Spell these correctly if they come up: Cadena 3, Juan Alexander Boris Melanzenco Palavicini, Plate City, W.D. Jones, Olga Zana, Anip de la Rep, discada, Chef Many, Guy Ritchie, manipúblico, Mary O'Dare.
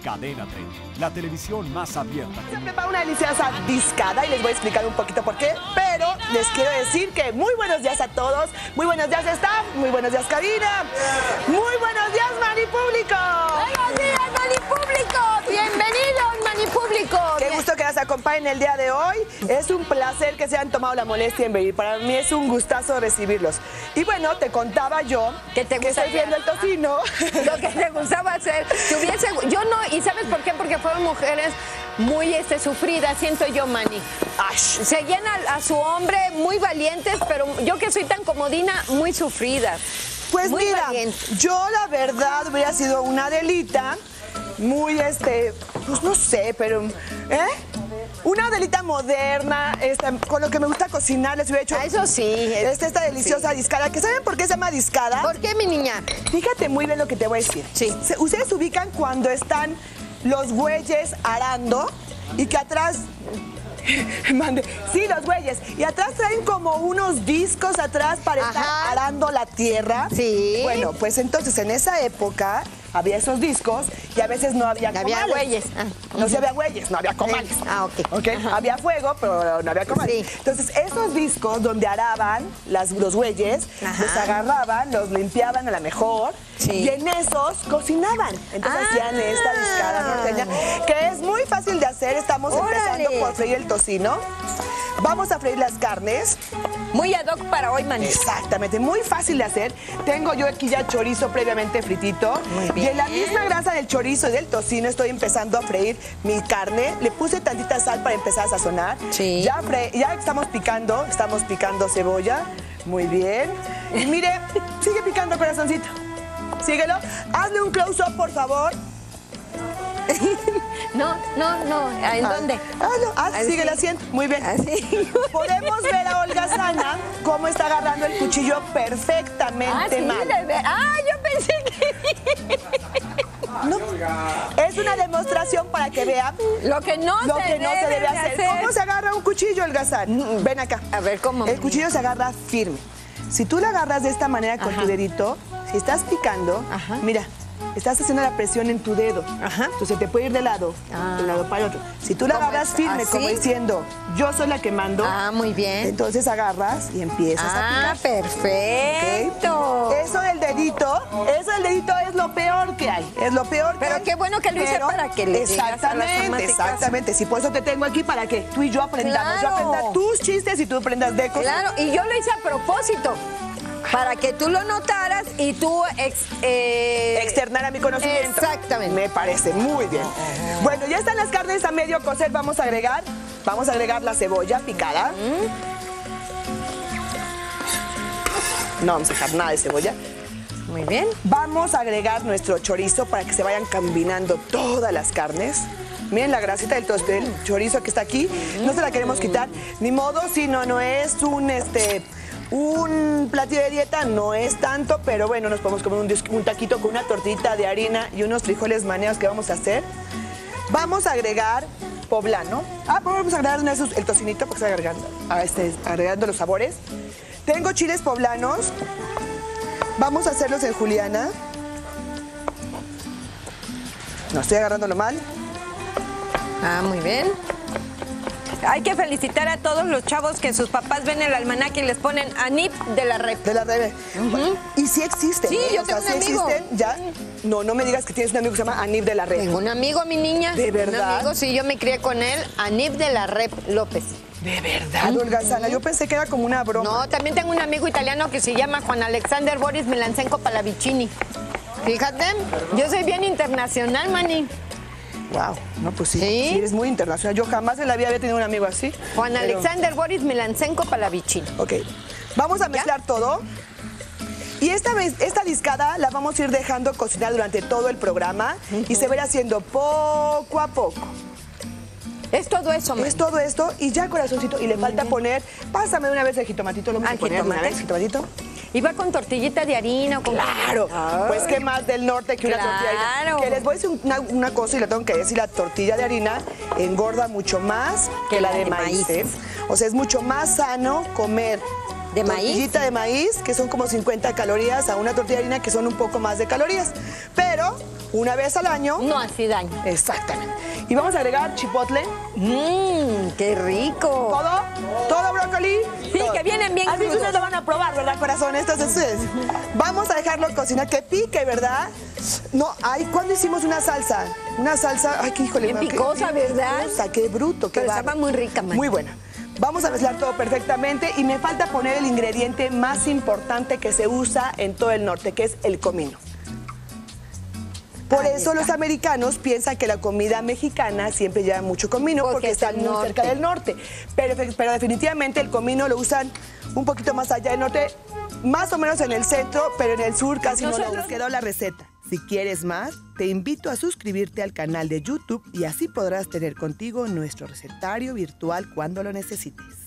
Cadena 3, la televisión más abierta. Se prepara una deliciosa discada y les voy a explicar un poquito por qué, pero les quiero decir que muy buenos días a todos, muy buenos días staff, muy buenos días cabina, muy buenos días manipúblico. Buenos días manipúblico, bienvenidos manipúblico. Qué gusto que las acompañen el día de hoy, es un placer que se han tomado la molestia en venir, para mí es un gustazo recibirlos. Y bueno, te contaba yo que estoy viendo el tocino. Lo que te gustaba hacer, que hubiese... Yo no, ¿y sabes por qué? Porque fueron mujeres muy sufridas, siento yo, Mani. Seguían a su hombre, muy valientes, pero yo que soy tan comodina, muy sufrida. Pues muy mira, valiente. Yo la verdad hubiera sido una Adelita, muy pues no sé, pero... Una Adelita moderna, con lo que me gusta cocinar, les hubiera hecho... Eso sí. Esta deliciosa discada, que ¿saben por qué se llama discada? ¿Por qué, mi niña? Fíjate muy bien lo que te voy a decir. Sí. Ustedes se ubican cuando están los güeyes arando y que atrás... Sí, los güeyes. Y atrás traen como unos discos atrás para estar arando la tierra. Sí. Bueno, pues entonces en esa época... Había esos discos y a veces no había comales. Había güeyes. No se había güeyes, no había comales. Ah, ok. Okay. Había fuego, pero no había comales. Sí. Entonces, esos discos donde araban los güeyes, los agarraban, los limpiaban a la mejor, sí, y en esos cocinaban. Entonces hacían esta discada norteña, que es muy fácil de hacer. Estamos empezando por freír el tocino. Vamos a freír las carnes. Muy ad hoc para hoy, Mani. Exactamente, muy fácil de hacer. Tengo yo aquí ya chorizo previamente fritito. Muy bien. Y en la misma grasa del chorizo y del tocino estoy empezando a freír mi carne. Le puse tantita sal para empezar a sazonar. Sí. Ya estamos picando cebolla. Muy bien. Y mire, sigue picando, corazoncito. Síguelo. Hazle un close-up, por favor. No. ¿En dónde? Sigue la haciendo. Muy bien. Así. Podemos ver a Olga Zana cómo está agarrando el cuchillo perfectamente mal. Yo pensé que... No. Es una demostración para que vean lo que no se debe hacer. ¿Cómo se agarra un cuchillo, Olga Zana? Ven acá. A ver, ¿cómo? El cuchillo se agarra firme. Si tú lo agarras de esta manera con tu dedito, si estás picando, mira... Estás haciendo la presión en tu dedo. Entonces te puede ir de lado, de un lado para el otro. Si tú la agarras firme, como diciendo, yo soy la que mando. Muy bien. Entonces agarras y empiezas a picar. Perfecto. ¿Okay? Eso del dedito, es lo peor que hay. Es lo peor que hay. Pero qué bueno que lo hice para que le Exactamente. Sí, por eso te tengo aquí para que tú y yo aprendamos. Claro. Yo aprenda tus chistes y tú aprendas de cosas. Claro, y yo lo hice a propósito. Para que tú lo notaras y tú externara mi conocimiento. Exactamente. Me parece muy bien. Bueno, ya están las carnes a medio cocer. Vamos a agregar la cebolla picada. No vamos a dejar nada de cebolla. Muy bien. Vamos a agregar nuestro chorizo para que se vayan combinando todas las carnes. Miren la grasita del chorizo que está aquí. No se la queremos quitar. Ni modo, si no es un platillo de dieta, no es tanto, pero bueno, nos podemos comer un taquito con una tortita de harina y unos frijoles maneados que vamos a hacer. Vamos a agregar poblano. Vamos a agregar el tocinito porque está agregando los sabores. Tengo chiles poblanos. Vamos a hacerlos en juliana. No estoy agarrándolo mal. Muy bien. Hay que felicitar a todos los chavos que sus papás ven el almanaque y les ponen Anip de la Rep. Y sí existen. Sí, yo tengo un amigo. ¿Existen? ¿Ya? No me digas que tienes un amigo que se llama Anip de la Rep. Tengo un amigo, mi niña. ¿De verdad? Un amigo, sí, yo me crié con él, Anip de la Rep López. ¿De verdad, Olga Zana? Yo pensé que era como una broma. No, también tengo un amigo italiano que se llama Juan Alexander Boris Melanzenco Palavicini. Fíjate, yo soy bien internacional, Mani. Wow, no, pues sí, eres muy internacional. Yo jamás en la vida había tenido un amigo así. Juan Alexander Boris Melanzenco Palavicini. Ok, vamos a mezclar todo. Y esta discada la vamos a ir dejando cocinar durante todo el programa y se va a ir haciendo poco a poco. Es todo eso, Mani. Es todo esto y ya, corazoncito, y le falta poner... Pásame una vez el jitomatito, lo vamos a poner una vez, jitomatito. ¿Y va con tortillita de harina o con...? ¡Claro! Pues qué más del norte que una tortilla de harina. Que les voy a decir una cosa y la tengo que decir, la tortilla de harina engorda mucho más que la de maíz. O sea, es mucho más sano comer de tortillita de maíz, que son como 50 calorías, a una tortilla de harina que son un poco más de calorías. Pero una vez al año. No hace daño. Exactamente. Y vamos a agregar chipotle. Mmm, qué rico. ¿Todo? ¿Todo brócoli? Sí, todo. Que vienen bien crudos. Así ustedes lo van a probar, ¿verdad, corazón? Entonces, vamos a dejarlo cocinar, que pique, ¿verdad? No, ay, ¿cuándo hicimos una salsa? Una salsa, ay, qué híjole. Bien picosa, ¿verdad? Qué bruto, qué barro. Pero estaba muy rica, man. Muy buena. Vamos a mezclar todo perfectamente y me falta poner el ingrediente más importante que se usa en todo el norte, que es el comino. Por eso los americanos piensan que la comida mexicana siempre lleva mucho comino porque están muy cerca del norte. Pero definitivamente el comino lo usan un poquito más allá del norte, más o menos en el centro, pero en el sur casi no lo usan. Quedó la receta. Si quieres más, te invito a suscribirte al canal de YouTube y así podrás tener contigo nuestro recetario virtual cuando lo necesites.